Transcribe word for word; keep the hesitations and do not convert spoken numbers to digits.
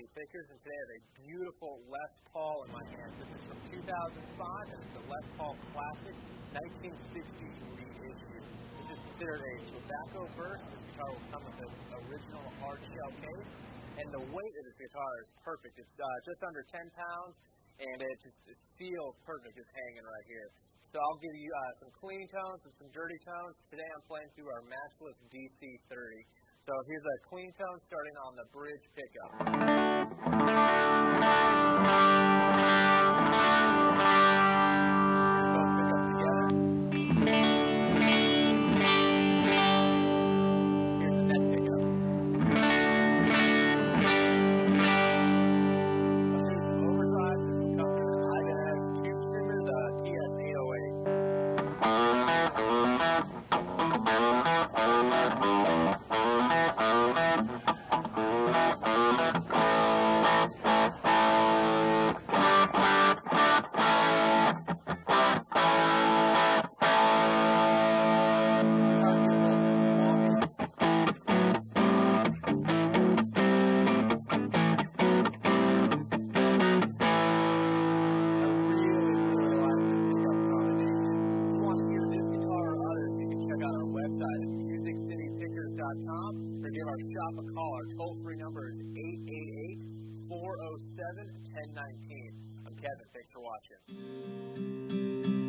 City Pickers, and today I have a beautiful Les Paul in my hand. This is from two thousand five, and it's the Les Paul Classic nineteen sixty reissue. This is considered a tobacco burst. This guitar will come with an original hard shell case, and the weight of this guitar is perfect. It's uh, just under ten pounds, and it just it feels perfect. It's hanging right here. So I'll give you uh, some clean tones and some dirty tones. Today I'm playing through our Matchless D C thirty. So here's a clean tone starting on the bridge pickup. Or give our shop a call. Our toll-free number is eight eight eight, four oh seven, ten nineteen. I'm Kevin. Thanks for watching.